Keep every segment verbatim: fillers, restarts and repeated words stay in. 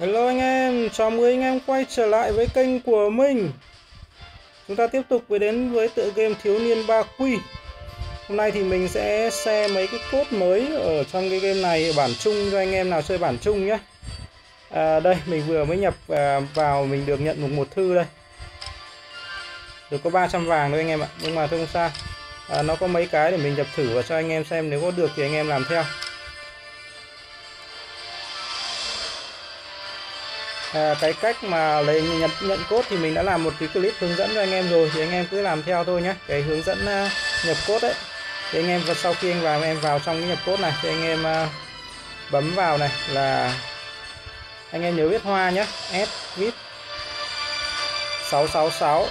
Hello anh em, chào mừng anh em quay trở lại với kênh của mình. Chúng ta tiếp tục với đến với tựa game Thiếu Niên ba Q. Hôm nay thì mình sẽ share mấy cái code mới ở trong cái game này, bản chung cho anh em nào chơi bản chung nhé. à, Đây, mình vừa mới nhập vào, mình được nhận mục một thư đây. Được có ba trăm vàng thôi anh em ạ, nhưng mà thôi không sao. à, Nó có mấy cái để mình nhập thử và cho anh em xem, nếu có được thì anh em làm theo. À, cái cách mà lấy nhận, nhận code thì mình đã làm một cái clip hướng dẫn cho anh em rồi, thì anh em cứ làm theo thôi nhé. Cái hướng dẫn uh, nhập code đấy, thì anh em và sau khi anh vào em vào trong cái nhập code này thì anh em uh, bấm vào này là anh em nhớ viết hoa nhé, S vip sáu sáu sáu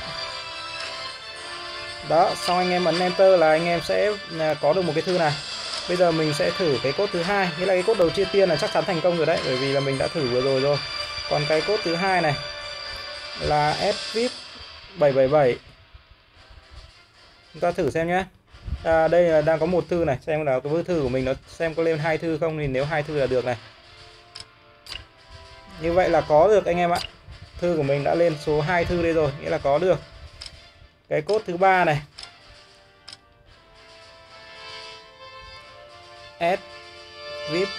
đó, xong anh em ấn enter là anh em sẽ uh, có được một cái thư này. Bây giờ mình sẽ thử cái code thứ hai, nghĩa là cái code đầu chia tiên là chắc chắn thành công rồi đấy, bởi vì là mình đã thử vừa rồi rồi. Còn cái code thứ hai này là ét vê i pê bảy bảy bảy. Chúng ta thử xem nhé. À, đây là đang có một thư này, xem là cái vư thư của mình nó xem có lên hai thư không, thì nếu hai thư là được này. Như vậy là có được anh em ạ. Thư của mình đã lên số hai thư đây rồi, nghĩa là có được. Cái code thứ ba này. ét vê i pê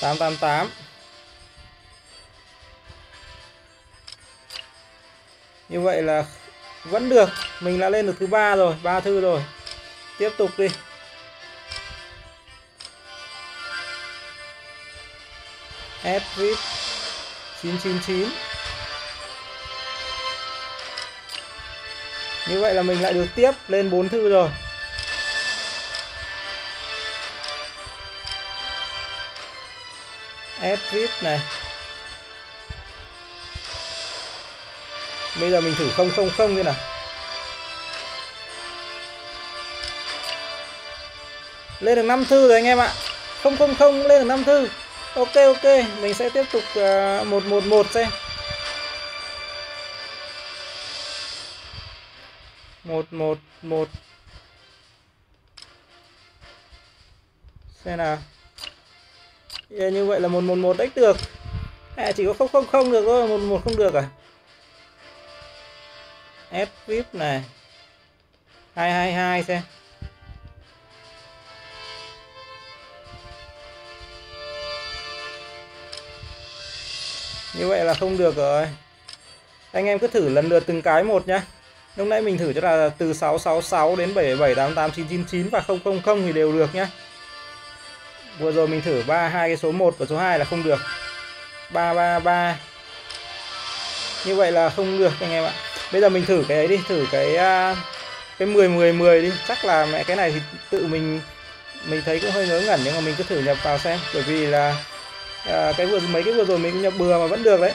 tám tám tám. Như vậy là vẫn được, mình đã lên được thứ ba rồi, ba thư rồi. Tiếp tục đi. ét vê i pê chín chín chín. Như vậy là mình lại được tiếp lên bốn thư rồi. ét vê i pê này. Bây giờ mình thử không không không thế nào. Lên được năm thư rồi anh em ạ. Không không không lên được năm thư. Ok ok, mình sẽ tiếp tục uh, một một một xem. một một một. Xem nào. Yeah, như vậy là một một một đấy được. À, chỉ có không không không được thôi, một một không được à. ét vê i pê này, hai hai hai xem. Như vậy là không được rồi. Anh em cứ thử lần lượt từng cái một nhá. Lúc nãy mình thử cho là từ sáu sáu sáu đến bảy bảy tám tám chín chín chín và không không không thì đều được nhá. Vừa rồi mình thử ba hai cái số một và số hai là không được. ba ba ba. Như vậy là không được anh em ạ. Bây giờ mình thử cái ấy đi, thử cái cái mười mười mười đi, chắc là mẹ cái này thì tự mình mình thấy cũng hơi ngớ ngẩn, nhưng mà mình cứ thử nhập vào xem, bởi vì là à, cái vừa mấy cái vừa rồi mình nhập bừa mà vẫn được đấy.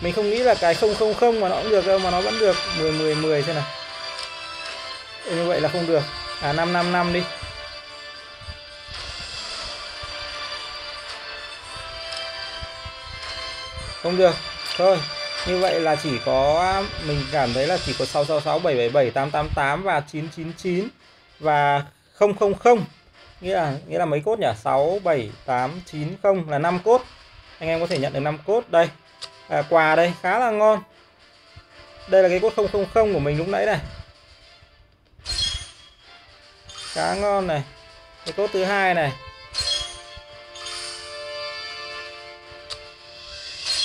Mình không nghĩ là cái không không không mà nó cũng được đâu, mà nó vẫn được. Mười mười mười thế nào. Như vậy là không được. À, năm năm năm đi. Không được. Thôi, như vậy là chỉ có, mình cảm thấy là chỉ có sáu sáu sáu, bảy bảy bảy, tám tám tám và chín chín chín và không không không. Nghĩa là nghĩa là mấy cốt nhỉ? sáu bảy tám chín không là năm cốt. Anh em có thể nhận được năm cốt đây. À, quà đây khá là ngon. Đây là cái cốt không không không của mình lúc nãy này. Khá ngon này. Cái cốt thứ hai này.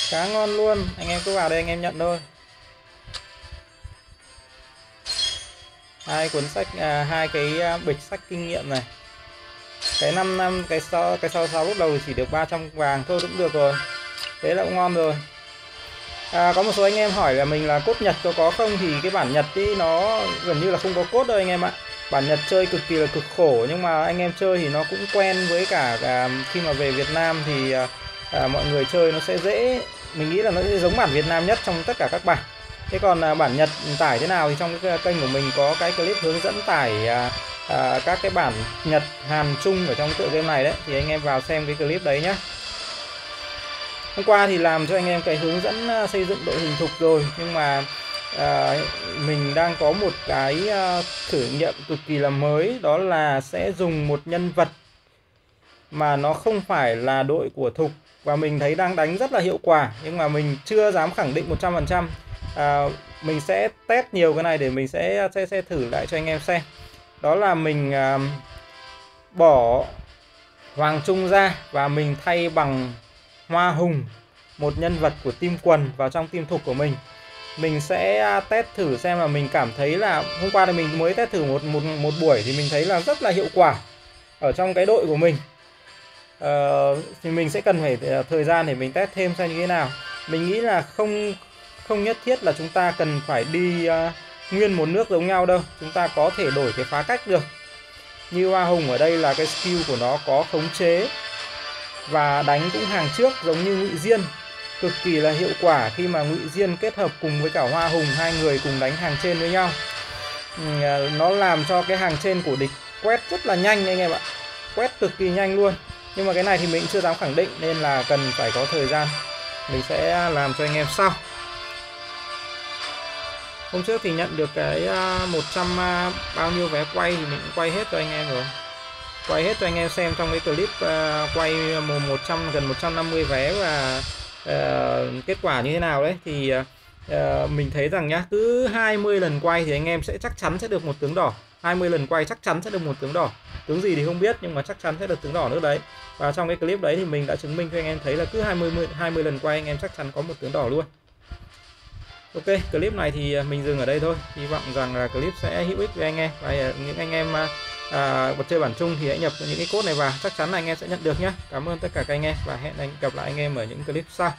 Khá ngon luôn, anh em cứ vào đây anh em nhận thôi. Hai cuốn sách, à, hai cái bịch sách kinh nghiệm này. Cái năm năm cái so cái so so lúc đầu thì chỉ được ba trăm vàng thôi cũng được rồi. Thế là cũng ngon rồi. À, có một số anh em hỏi là mình là cốt Nhật có có không, thì cái bản Nhật thì nó gần như là không có cốt đâu anh em ạ. Bản Nhật chơi cực kỳ là cực khổ, nhưng mà anh em chơi thì nó cũng quen với cả, cả khi mà về Việt Nam thì à, mọi người chơi nó sẽ dễ, mình nghĩ là nó sẽ giống bản Việt Nam nhất trong tất cả các bản. Thế còn à, bản Nhật tải thế nào thì trong cái kênh của mình có cái clip hướng dẫn tải à, à, các cái bản Nhật, Hàn, Trung ở trong tựa game này đấy, thì anh em vào xem cái clip đấy nhé. Hôm qua thì làm cho anh em cái hướng dẫn xây dựng đội hình thục rồi, nhưng mà à, mình đang có một cái à, thử nghiệm cực kỳ là mới, đó là sẽ dùng một nhân vật mà nó không phải là đội của Thục và mình thấy đang đánh rất là hiệu quả, nhưng mà mình chưa dám khẳng định một trăm phần trăm. À, mình sẽ test nhiều cái này để mình sẽ sẽ, sẽ thử lại cho anh em xem. Đó là mình à, bỏ Hoàng Trung ra và mình thay bằng Hoa Hùng, một nhân vật của team quần vào trong team Thục của mình. Mình sẽ test thử xem, là mình cảm thấy là hôm qua thì mình mới test thử một một một buổi thì mình thấy là rất là hiệu quả ở trong cái đội của mình. Ờ, thì mình sẽ cần phải thời gian để mình test thêm xem như thế nào. Mình nghĩ là không không nhất thiết là chúng ta cần phải đi uh, nguyên một nước giống nhau đâu. Chúng ta có thể đổi cái phá cách được. Như Hoa Hùng ở đây là cái skill của nó có khống chế và đánh cũng hàng trước giống như Ngụy Diên, cực kỳ là hiệu quả khi mà Ngụy Diên kết hợp cùng với cả Hoa Hùng, hai người cùng đánh hàng trên với nhau. Nó làm cho cái hàng trên của địch quét rất là nhanh anh em ạ, quét cực kỳ nhanh luôn. Nhưng mà cái này thì mình chưa dám khẳng định nên là cần phải có thời gian, mình sẽ làm cho anh em sau. Hôm trước thì nhận được cái một trăm bao nhiêu vé quay thì mình cũng quay hết cho anh em rồi, quay hết cho anh em xem trong cái clip quay một trăm gần một trăm năm mươi vé và Uh, kết quả như thế nào đấy. Thì uh, mình thấy rằng nhá, cứ hai mươi lần quay thì anh em sẽ chắc chắn sẽ được một tướng đỏ. hai mươi lần quay chắc chắn sẽ được một tướng đỏ, tướng gì thì không biết nhưng mà chắc chắn sẽ được tướng đỏ nữa đấy. Và trong cái clip đấy thì mình đã chứng minh cho anh em thấy là cứ hai mươi lần quay anh em chắc chắn có một tướng đỏ luôn. Ok, clip này thì mình dừng ở đây thôi. Hy vọng rằng là clip sẽ hữu ích với anh em, và những anh em uh, uh, chơi bản chung thì hãy nhập những cái code này vào, chắc chắn là anh em sẽ nhận được nhé. Cảm ơn tất cả các anh em và hẹn gặp lại anh em ở những clip sau.